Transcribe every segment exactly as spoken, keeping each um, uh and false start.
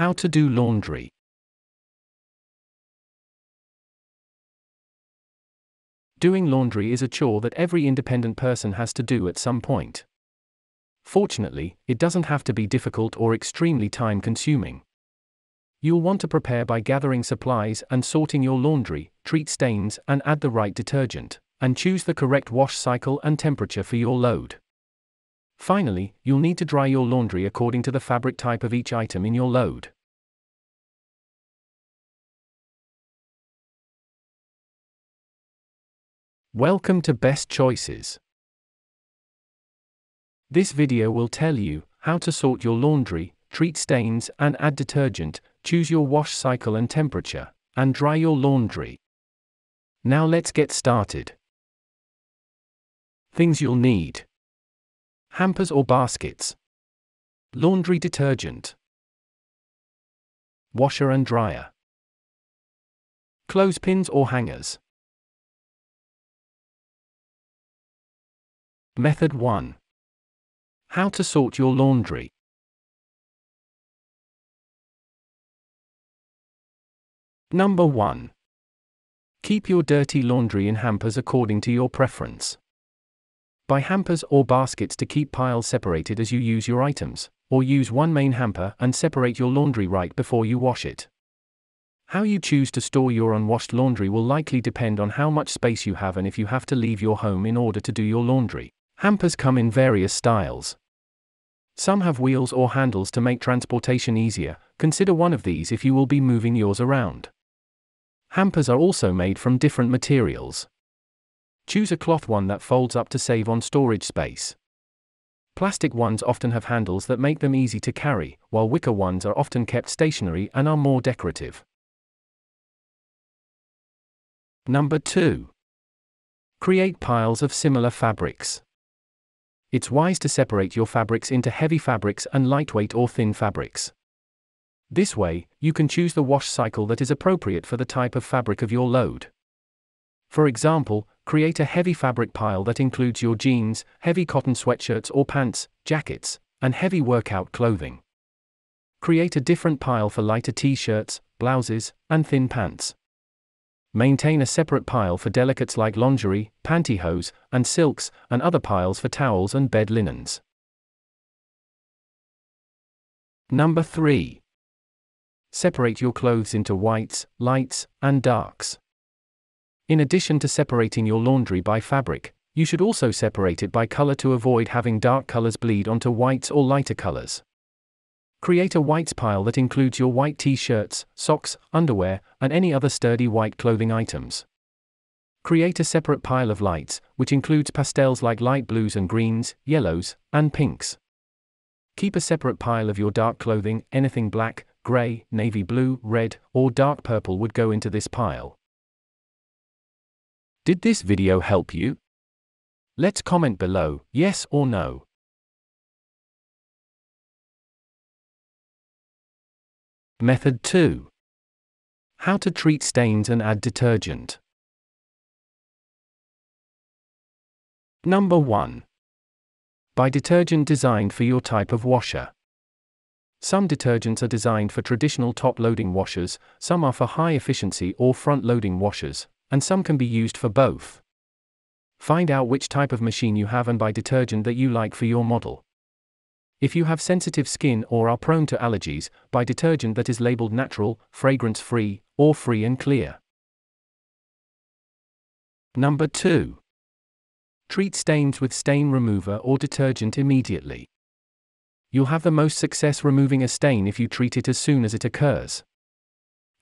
How to do laundry. Doing laundry is a chore that every independent person has to do at some point. Fortunately, it doesn't have to be difficult or extremely time-consuming. You'll want to prepare by gathering supplies and sorting your laundry, treat stains and add the right detergent, and choose the correct wash cycle and temperature for your load. Finally, you'll need to dry your laundry according to the fabric type of each item in your load. Welcome to Best Choices. This video will tell you how to sort your laundry, treat stains and add detergent, choose your wash cycle and temperature, and dry your laundry. Now let's get started. Things you'll need: hampers or baskets, laundry detergent, washer and dryer, clothespins or hangers. Method one. How to sort your laundry. Number one. Keep your dirty laundry in hampers according to your preference. Buy hampers or baskets to keep piles separated as you use your items, or use one main hamper and separate your laundry right before you wash it. How you choose to store your unwashed laundry will likely depend on how much space you have and if you have to leave your home in order to do your laundry. Hampers come in various styles. Some have wheels or handles to make transportation easier. Consider one of these if you will be moving yours around. Hampers are also made from different materials. Choose a cloth one that folds up to save on storage space. Plastic ones often have handles that make them easy to carry, while wicker ones are often kept stationary and are more decorative. Number two. Create piles of similar fabrics. It's wise to separate your fabrics into heavy fabrics and lightweight or thin fabrics. This way, you can choose the wash cycle that is appropriate for the type of fabric of your load. For example, create a heavy fabric pile that includes your jeans, heavy cotton sweatshirts or pants, jackets, and heavy workout clothing. Create a different pile for lighter t-shirts, blouses, and thin pants. Maintain a separate pile for delicates like lingerie, pantyhose, and silks, and other piles for towels and bed linens. Number three. Separate your clothes into whites, lights, and darks. In addition to separating your laundry by fabric, you should also separate it by color to avoid having dark colors bleed onto whites or lighter colors. Create a whites pile that includes your white t-shirts, socks, underwear, and any other sturdy white clothing items. Create a separate pile of lights, which includes pastels like light blues and greens, yellows, and pinks. Keep a separate pile of your dark clothing. Anything black, gray, navy blue, red, or dark purple would go into this pile. Did this video help you? Let's comment below, yes or no. Method two. How to treat stains and add detergent. Number one. Buy detergent designed for your type of washer. Some detergents are designed for traditional top-loading washers, some are for high-efficiency or front-loading washers, and some can be used for both. Find out which type of machine you have and buy detergent that you like for your model. If you have sensitive skin or are prone to allergies, buy detergent that is labeled natural, fragrance-free, or free and clear. Number two. Treat stains with stain remover or detergent immediately. You'll have the most success removing a stain if you treat it as soon as it occurs.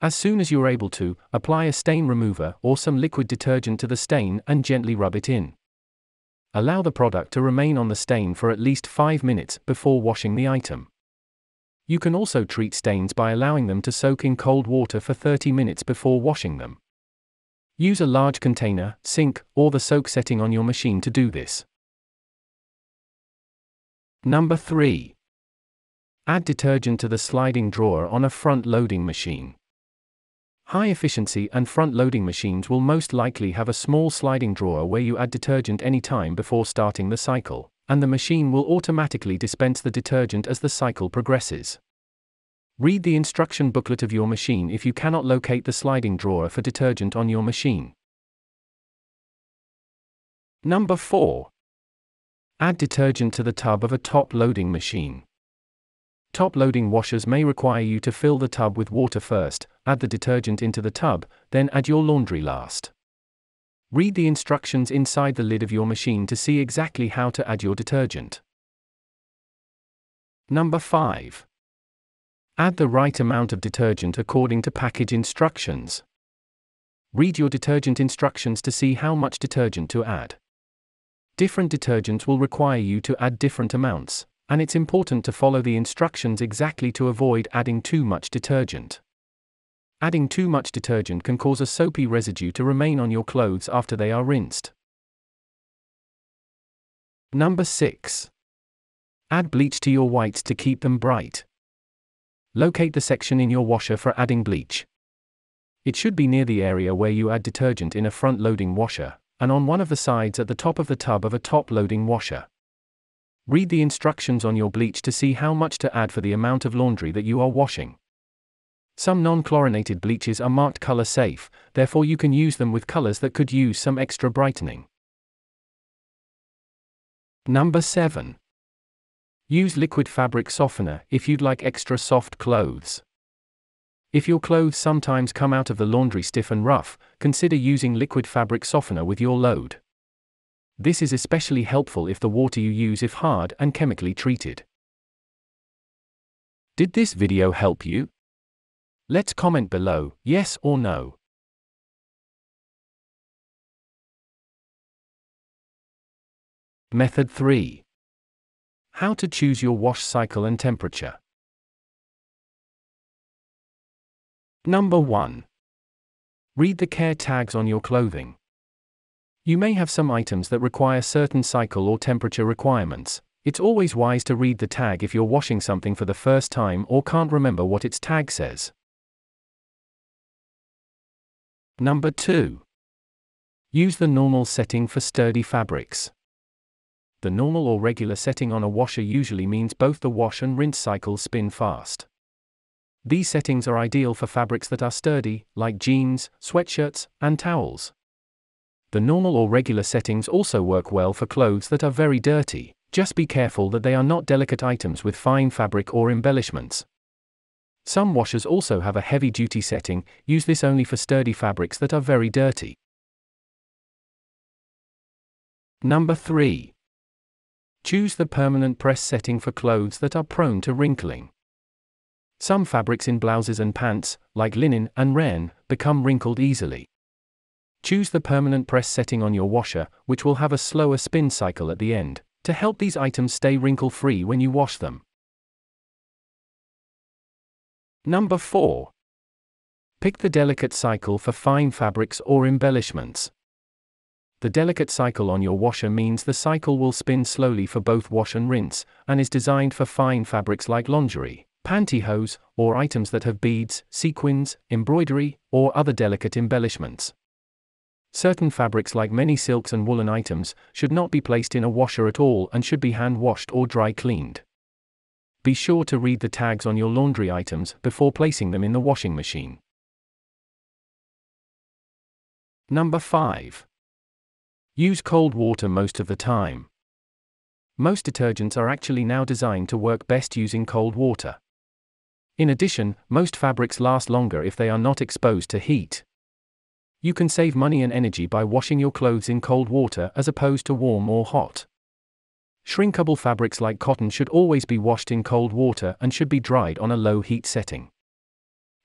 As soon as you're able to, apply a stain remover or some liquid detergent to the stain and gently rub it in. Allow the product to remain on the stain for at least five minutes before washing the item. You can also treat stains by allowing them to soak in cold water for thirty minutes before washing them. Use a large container, sink, or the soak setting on your machine to do this. Number three. Add detergent to the sliding drawer on a front-loading machine. High-efficiency and front-loading machines will most likely have a small sliding drawer where you add detergent any time before starting the cycle, and the machine will automatically dispense the detergent as the cycle progresses. Read the instruction booklet of your machine if you cannot locate the sliding drawer for detergent on your machine. Number four. Add detergent to the tub of a top-loading machine. Top-loading washers may require you to fill the tub with water first, add the detergent into the tub, then add your laundry last. Read the instructions inside the lid of your machine to see exactly how to add your detergent. Number five. Add the right amount of detergent according to package instructions. Read your detergent instructions to see how much detergent to add. Different detergents will require you to add different amounts, and it's important to follow the instructions exactly to avoid adding too much detergent. Adding too much detergent can cause a soapy residue to remain on your clothes after they are rinsed. Number six. Add bleach to your whites to keep them bright. Locate the section in your washer for adding bleach. It should be near the area where you add detergent in a front-loading washer, and on one of the sides at the top of the tub of a top-loading washer. Read the instructions on your bleach to see how much to add for the amount of laundry that you are washing. Some non-chlorinated bleaches are marked color safe, therefore you can use them with colors that could use some extra brightening. Number seven. Use liquid fabric softener if you'd like extra soft clothes. If your clothes sometimes come out of the laundry stiff and rough, consider using liquid fabric softener with your load. This is especially helpful if the water you use is hard and chemically treated. Did this video help you? Let's comment below, yes or no. Method three. How to choose your wash cycle and temperature. Number one. Read the care tags on your clothing. You may have some items that require certain cycle or temperature requirements. It's always wise to read the tag if you're washing something for the first time or can't remember what its tag says. Number two. Use the normal setting for sturdy fabrics. The normal or regular setting on a washer usually means both the wash and rinse cycles spin fast. These settings are ideal for fabrics that are sturdy, like jeans, sweatshirts, and towels. The normal or regular settings also work well for clothes that are very dirty. Just be careful that they are not delicate items with fine fabric or embellishments. Some washers also have a heavy-duty setting. Use this only for sturdy fabrics that are very dirty. Number three. Choose the permanent press setting for clothes that are prone to wrinkling. Some fabrics in blouses and pants, like linen and rayon, become wrinkled easily. Choose the permanent press setting on your washer, which will have a slower spin cycle at the end, to help these items stay wrinkle-free when you wash them. Number four. Pick the delicate cycle for fine fabrics or embellishments. The delicate cycle on your washer means the cycle will spin slowly for both wash and rinse, and is designed for fine fabrics like lingerie, pantyhose, or items that have beads, sequins, embroidery, or other delicate embellishments. Certain fabrics, like many silks and woolen items, should not be placed in a washer at all and should be hand washed or dry cleaned. Be sure to read the tags on your laundry items before placing them in the washing machine. Number five. Use cold water most of the time. Most detergents are actually now designed to work best using cold water. In addition, most fabrics last longer if they are not exposed to heat. You can save money and energy by washing your clothes in cold water as opposed to warm or hot. Shrinkable fabrics like cotton should always be washed in cold water and should be dried on a low heat setting.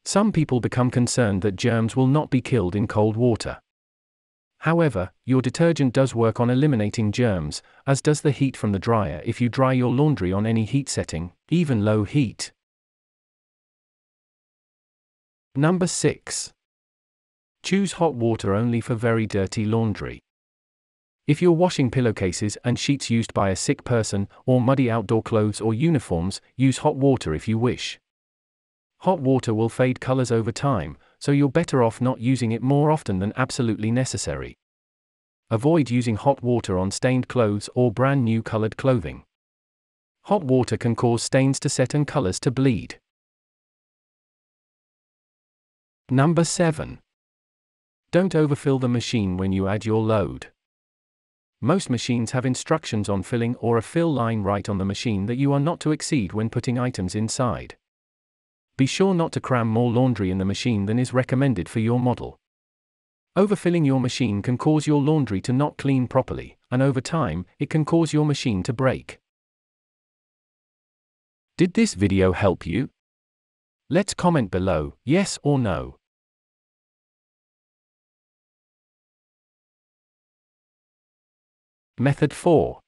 Some people become concerned that germs will not be killed in cold water. However, your detergent does work on eliminating germs, as does the heat from the dryer if you dry your laundry on any heat setting, even low heat. Number six. Choose hot water only for very dirty laundry. If you're washing pillowcases and sheets used by a sick person, or muddy outdoor clothes or uniforms, use hot water if you wish. Hot water will fade colors over time, so you're better off not using it more often than absolutely necessary. Avoid using hot water on stained clothes or brand new colored clothing. Hot water can cause stains to set and colors to bleed. Number seven. Don't overfill the machine when you add your load. Most machines have instructions on filling or a fill line right on the machine that you are not to exceed when putting items inside. Be sure not to cram more laundry in the machine than is recommended for your model. Overfilling your machine can cause your laundry to not clean properly, and over time, it can cause your machine to break. Did this video help you? Let's comment below, yes or no. Method four.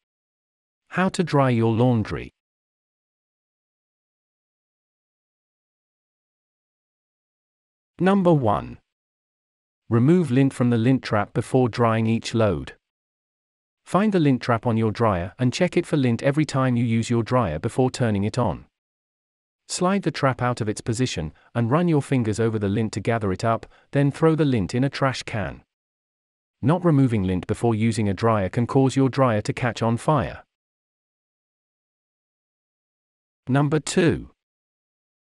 How to dry your laundry. Number one. Remove lint from the lint trap before drying each load. Find the lint trap on your dryer and check it for lint every time you use your dryer before turning it on. Slide the trap out of its position and run your fingers over the lint to gather it up, then throw the lint in a trash can. Not removing lint before using a dryer can cause your dryer to catch on fire. Number two.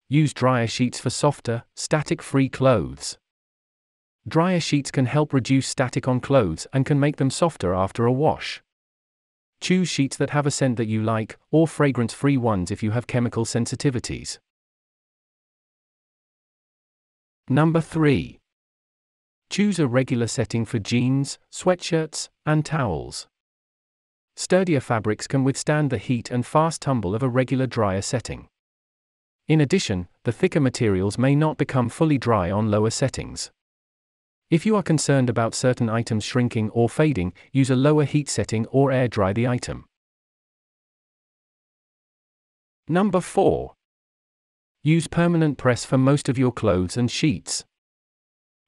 Use dryer sheets for softer, static-free clothes. Dryer sheets can help reduce static on clothes and can make them softer after a wash. Choose sheets that have a scent that you like, or fragrance-free ones if you have chemical sensitivities. Number three. Choose a regular setting for jeans, sweatshirts, and towels. Sturdier fabrics can withstand the heat and fast tumble of a regular dryer setting. In addition, the thicker materials may not become fully dry on lower settings. If you are concerned about certain items shrinking or fading, use a lower heat setting or air dry the item. Number four. Use permanent press for most of your clothes and sheets.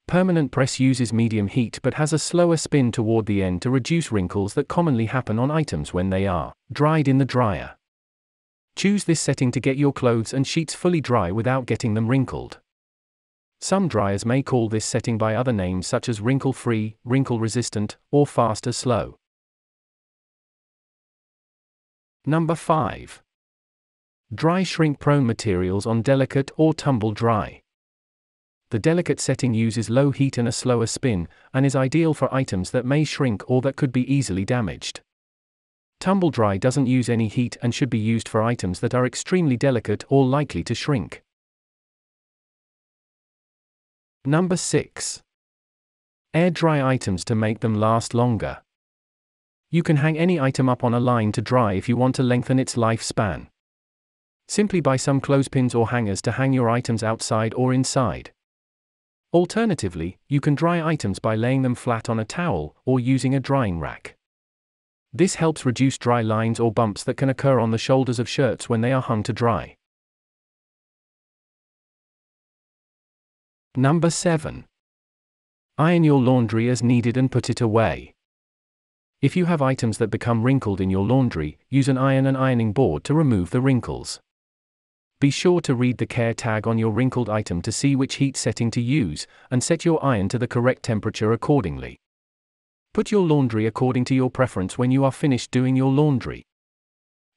Permanent press uses medium heat but has a slower spin toward the end to reduce wrinkles that commonly happen on items when they are dried in the dryer. Choose this setting to get your clothes and sheets fully dry without getting them wrinkled. Some dryers may call this setting by other names such as wrinkle-free, wrinkle-resistant, or fast or slow. Number five. Dry shrink-prone materials on delicate or tumble-dry. The delicate setting uses low heat and a slower spin, and is ideal for items that may shrink or that could be easily damaged. Tumble dry doesn't use any heat and should be used for items that are extremely delicate or likely to shrink. Number six. Air dry items to make them last longer. You can hang any item up on a line to dry if you want to lengthen its lifespan. Simply buy some clothespins or hangers to hang your items outside or inside. Alternatively, you can dry items by laying them flat on a towel or using a drying rack. This helps reduce dry lines or bumps that can occur on the shoulders of shirts when they are hung to dry. Number seven. Iron your laundry as needed and put it away. If you have items that become wrinkled in your laundry, use an iron and ironing board to remove the wrinkles. Be sure to read the care tag on your wrinkled item to see which heat setting to use, and set your iron to the correct temperature accordingly. Put your laundry according to your preference when you are finished doing your laundry.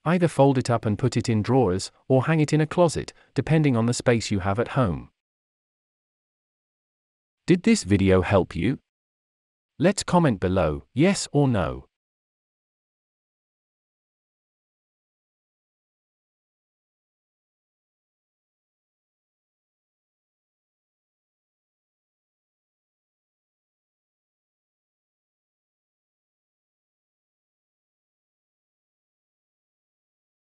Either fold it up and put it in drawers, or hang it in a closet, depending on the space you have at home. Did this video help you? Let's comment below, yes or no.